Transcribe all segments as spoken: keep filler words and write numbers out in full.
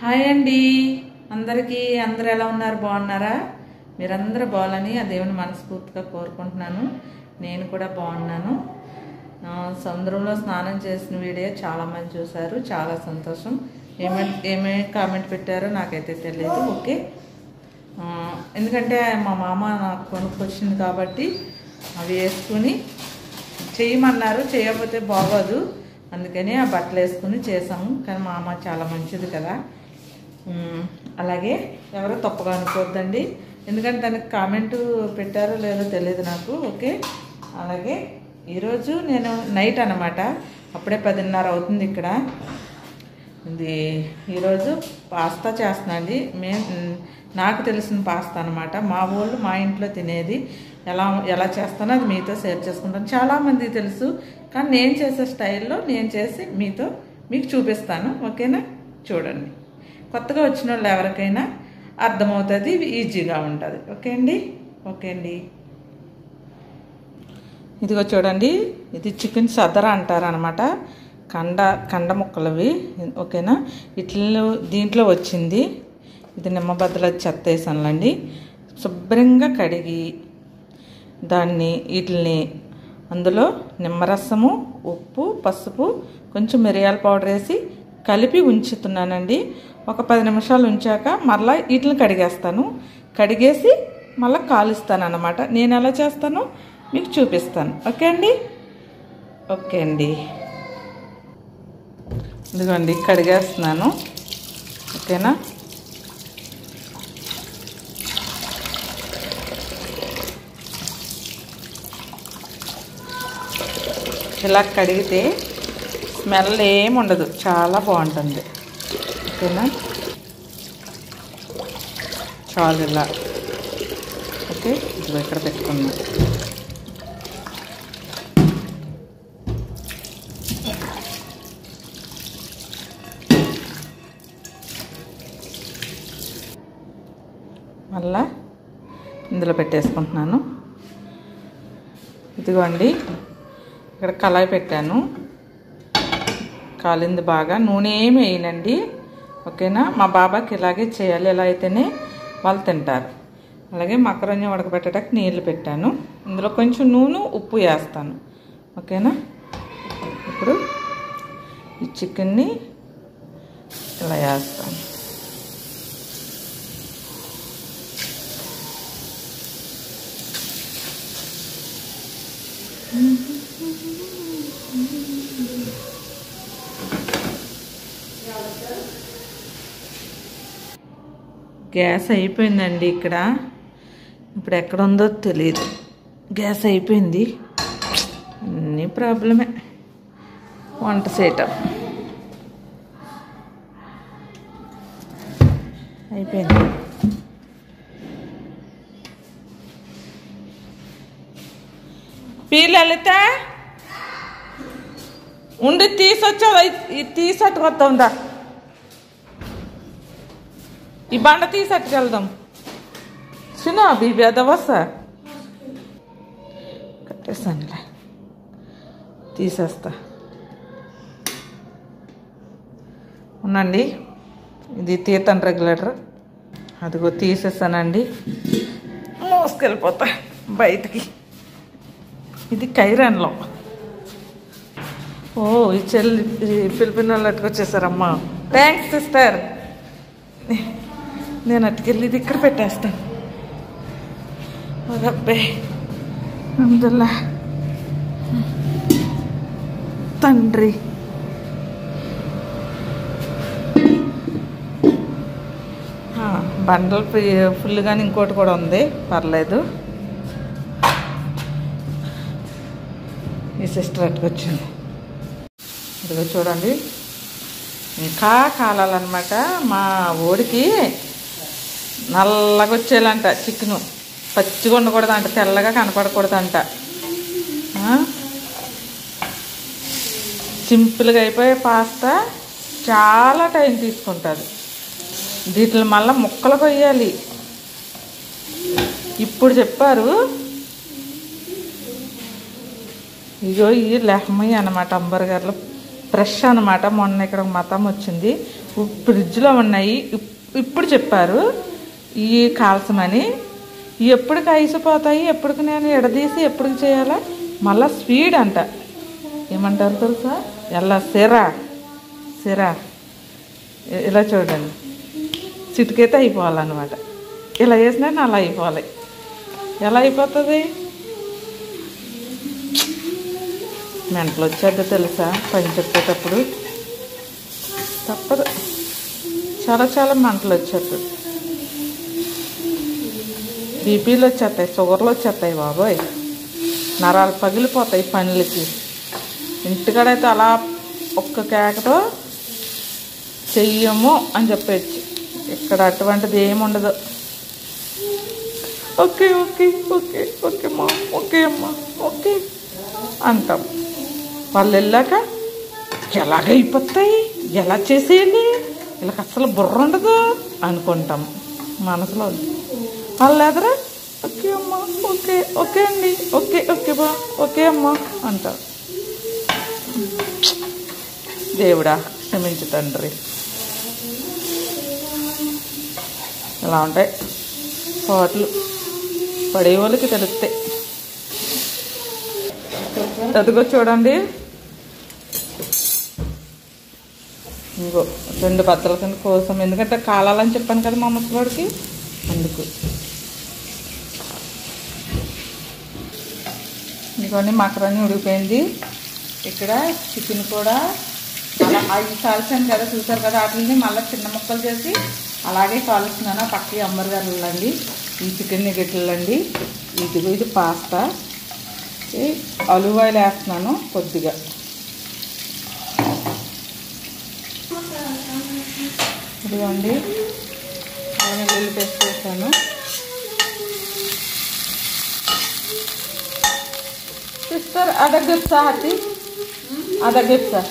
Hi అండి అందరికీ అందరూ ఎలా ఉన్నారు బాగున్నారా మీరందరూ బాలని ఆ దేవుని మనస్ఫూర్తిగా కోరుకుంటున్నాను నేను కూడా బాగున్నాను సముద్రంలో స్నానం చేసిన వీడియో చాలా మంది చూశారు చాలా సంతోషం ఏమే ఏమే కామెంట్ పెట్టారో నాకైతే తెలియదు ఓకే ఎందుకంటే మా మామ నాకు కొనుక్కొచ్చింది కాబట్టి అవి వేసుకుని చేయమన్నారు చేయకపోతే బాగోదు అందుకని ఆ బట్టలు వేసుకుని చేసాము కానీ మా అమ్మ చాలా మంచిది కదా అలాగే ఎవరో తప్పుగా అనుకోవద్దండి ఎందుకంటే దానికి కామెంట్ పెట్టారో లేదో తెలియదు నాకు ఓకే అలాగే ఈరోజు నేను నైట్ అనమాట అప్పుడే పదిన్నర అవుతుంది ఇక్కడ ఇది ఈరోజు పాస్తా చేస్తున్నాండి మేము నాకు తెలిసిన పాస్తా అనమాట మా వాళ్ళు మా ఇంట్లో తినేది ఎలా ఎలా చేస్తానో అది మీతో షేర్ చేసుకుంటాను చాలామంది తెలుసు కానీ నేను చేసే స్టైల్లో నేను చేసి మీతో మీకు చూపిస్తాను ఓకేనా చూడండి కొత్తగా వచ్చిన వాళ్ళు ఎవరికైనా అర్థమవుతుంది ఇవి ఈజీగా ఉంటుంది ఓకే అండి ఓకే అండి ఇదిగో చూడండి ఇది చికెన్ సదర అంటారు అనమాట కండ కండ ముక్కలవి ఓకేనా ఇట్లో దీంట్లో వచ్చింది ఇది నిమ్మబద్దలు చెత్త వేసానులండి శుభ్రంగా కడిగి దాన్ని వీటిని అందులో నిమ్మరసము ఉప్పు పసుపు కొంచెం మిరియాల పౌడర్ వేసి కలిపి ఉంచుతున్నానండి ఒక పది నిమిషాలు ఉంచాక మళ్ళీ వీటిని కడిగేస్తాను కడిగేసి మళ్ళీ కాలుస్తాను అన్నమాట నేను ఎలా చేస్తానో మీకు చూపిస్తాను ఓకే అండి ఓకే అండి ఇదిగోండి కడిగేస్తున్నాను ఓకేనా ఇలా కడిగితే స్మెల్ ఏమి ఉండదు చాలా బాగుంటుంది ఓకేనా చాలు ఇలా ఓకే ఇప్పుడు ఇక్కడ పెట్టుకున్నాం మళ్ళా ఇందులో పెట్టేసుకుంటున్నాను ఇదిగోండి ఇక్కడ కళాయి పెట్టాను కాలింది బాగా నూనె ఏమి వేయనండి ఓకేనా మా బాబాకి ఇలాగే చేయాలి ఇలా అయితేనే వాళ్ళు తింటారు అలాగే మకరంజ ఉడకబెట్టడానికి నీళ్ళు పెట్టాను ఇందులో కొంచెం నూనె ఉప్పు వేస్తాను ఓకేనా ఇప్పుడు ఈ చికెన్ని ఇలా వేస్తాను గ్యాస్ అయిపోయిందండి ఇక్కడ ఇప్పుడు ఎక్కడ ఉందో తెలియదు గ్యాస్ అయిపోయింది అన్నీ ప్రాబ్లమే వంట చేయటం అయిపోయింది పీలలిత ఉండి తీసుకొచ్చావు తీసుకొస్తుందా ఈ బండ తీసట్టుకెళ్దాం చిన్న బీబీ అదవా సార్ కట్టేసానులే తీసేస్తా ఉండండి ఇది తీతన్ రెగ్యులేటర్ అదిగో తీసేసానండి మోసుకెళ్ళిపోతా బయటికి ఇది కైరన్లో ఓ ఈ చెల్లి ఫిలిపిన్ వాళ్ళు అట్టుకొచ్చేసారమ్మా థ్యాంక్స్ సిస్టర్ నేను అటుకెళ్ళి ఇది ఇక్కడ పెట్టేస్తాను అదబ్బే అల్హమ్దుల్లా తండ్రి బండలు ఫుల్ కానీ ఇంకోటి కూడా ఉంది పర్లేదు ఈ సిస్టర్ అట్టుకొచ్చింది ఇదిగో చూడండి ఇంకా కాలాలన్నమాట మా ఊరికి నల్లగా వచ్చేయాలంట చికెను పచ్చిగా ఉండకూడదు అంట తెల్లగా కనపడకూడదంట సింపుల్గా అయిపోయే పాస్తా చాలా టైం తీసుకుంటుంది దీంట్లో మళ్ళీ ముక్కలు కొయ్యాలి ఇప్పుడు చెప్పారు ఇగో ఈ లెహమయ్య అన్నమాట అంబర్గర్లు ఫ్రెష్ అన్నమాట. మొన్న ఇక్కడ ఒక మతం వచ్చింది, ఫ్రిడ్జ్లో ఉన్నాయి, ఇప్పుడు చెప్పారు ఈ కాల్సమని. ఎప్పుడు కాయిసిపోతాయి, ఎప్పటికి నేను ఎడదీసి ఎప్పటికి చేయాలా. మళ్ళా స్వీడ్ అంట, ఏమంటారు తెలుసా, ఎలా సిరా సిరా ఇలా చూడండి, చిటికైతే అయిపోవాలన్నమాట. ఇలా వేసినా అలా అయిపోవాలి. ఎలా అయిపోతుంది, మెంటలు వచ్చాక తెలుసా పని చెప్పేటప్పుడు తప్పదు. చాలా చాలా మంటలు వచ్చేస్తాయి, బీపీలు వచ్చేస్తాయి, షుగర్లు వచ్చేస్తాయి బాబోయ్, నరాలు పగిలిపోతాయి పనులకి. ఇంటికాడైతే అలా ఒక్క కేకతో చెయ్యము అని చెప్పచ్చు, ఇక్కడ అటువంటిది ఏమి ఉండదు. ఓకే ఓకే ఓకే ఓకే అమ్మా, ఓకే అమ్మా, ఓకే అంటాం. వాళ్ళు వెళ్ళాక ఎలాగైపోతాయి, ఎలా చేసేయండి, వీళ్ళకి అస్సలు బుర్ర ఉండదు అనుకుంటాం మనసులో. వాళ్ళు ఎదరా ఓకే అమ్మా, ఓకే ఓకే అండి, ఓకే ఓకే బా, ఓకే అమ్మా అంటారు. దేవుడా క్షమించు తండ్రి. ఇలా ఉంటాయి పాటలు, పడే వాళ్ళకి తెలుస్తాయి. అదిగో చూడండి, ఇంకో రెండు బద్దల కింద కోసం, ఎందుకంటే కాలాలని చెప్పాను కదా మా ముసలివాడికి, అందుకు. ఇంకోండి మకరాన్ని ఉడికిపోయింది. ఇక్కడ చికెన్ కూడా అలా అవి కాల్చాను కదా, చూసారు కదా, వాటిని మళ్ళీ చిన్న ముక్కలు చేసి అలాగే కాలుస్తున్నాను. పక్కకి అంబర్గారులు అండి, ఈ చికెన్ నిగట్లు అండి, ఇదిగో ఇది పాస్తా. ఆలివ్ ఆయిల్ వేస్తున్నాను కొద్దిగా, ఇదిగోండి వెల్లుల్లి పేస్ట్ వేసాను. సిస్టర్ అదగిప్సా హతి అదగిప్సా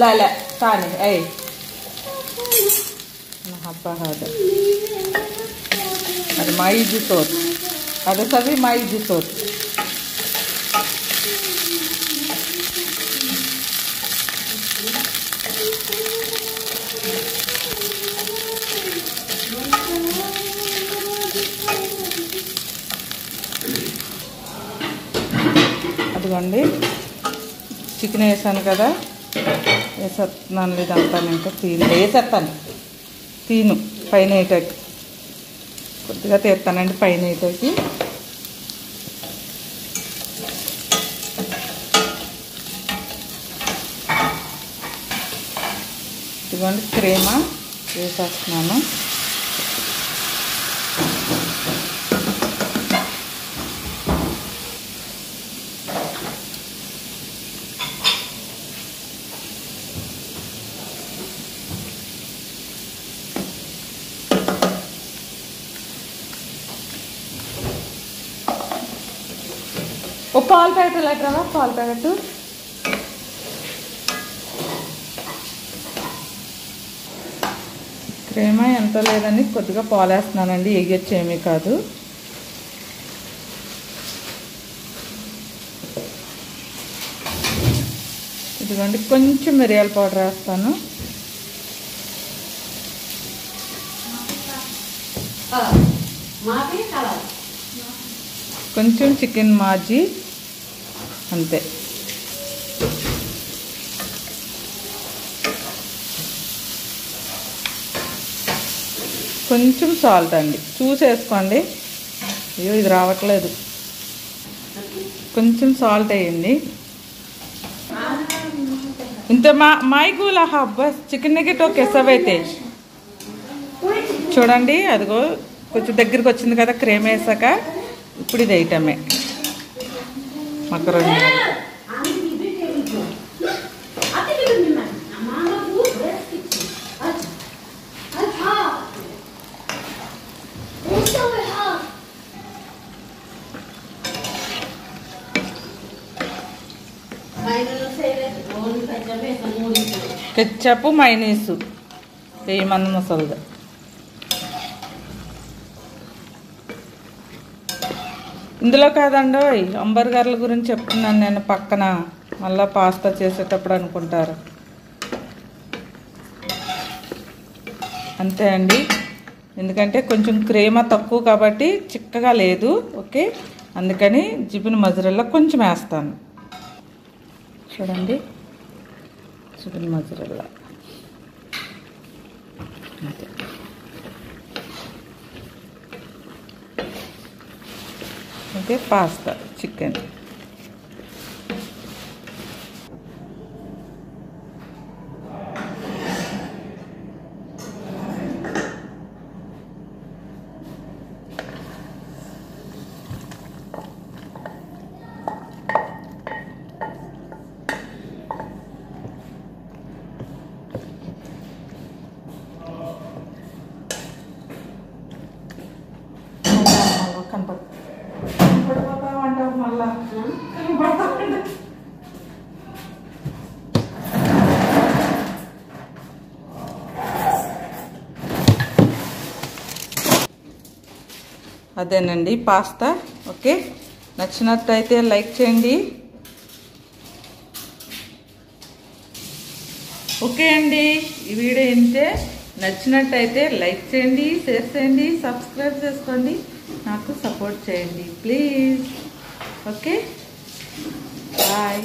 లాలా కానీ అయ్యి హబ్బా హద అది మైజీ సోత్, అదే సవి మైజీ సోత్. అదిగోండి చికెన్ వేసాను కదా, వేసేస్తున్నాను. ఇదంతా ఇంకా తీను వేసేస్తాను, తీను పైన వేయటానికి కొద్దిగా తీస్తానండి, పైన వేయటానికి. ఇదిగోండి క్రీమా వేసేస్తున్నాను. ఓ పాల ప్యాకెట్ లెక్కరా, పాల ప్యాకెట్ క్రీమా ఎంత లేదని కొద్దిగా పాలు వేస్తున్నానండి, ఎగ్గొచ్చేమీ కాదు. ఇదిగోండి కొంచెం మిరియాల పౌడర్ వేస్తాను. కొంచెం చికెన్ మాజీ అంతే. కొంచెం సాల్ట్ అండి, చూసేసుకోండి. అయ్యో ఇది రావట్లేదు, కొంచెం సాల్ట్ వేయండి ఇంత. మా మైగూల హబ్బస్ చికెన్ నెగెట్ ఓకే సబ్ అయితే చూడండి. అదిగో కొంచెం దగ్గరికి వచ్చింది కదా క్రీమ్ వేసాక, ఇప్పుడు ఇది ఐటమే మకరోని. కెచ్చప్ మైనీసు వేయమన్న మసాలా. ఇందులో కాదండో అంబర్గర్ల గురించి చెప్తున్నాను నేను, పక్కన మళ్ళీ పాస్తా చేసేటప్పుడు అనుకుంటారు. అంతే అండి. ఎందుకంటే కొంచెం క్రీమ తక్కువ కాబట్టి చిక్కగా లేదు. ఓకే, అందుకని జిబిన్ మజరల్లా కొంచెం వేస్తాను. చూడండి జిబిన్ మజరల్లా అంతే. ఓకే, పాస్తా చికెన్ అదేనండి పాస్తా. ఓకే, నచ్చినట్లయితే లైక్ చేయండి. ఓకే అండి, ఈ వీడియో ఇంతే. నచ్చినట్టయితే లైక్ చేయండి, షేర్ చేయండి, సబ్స్క్రైబ్ చేసుకోండి, నాకు సపోర్ట్ చేయండి ప్లీజ్. Okay, bye.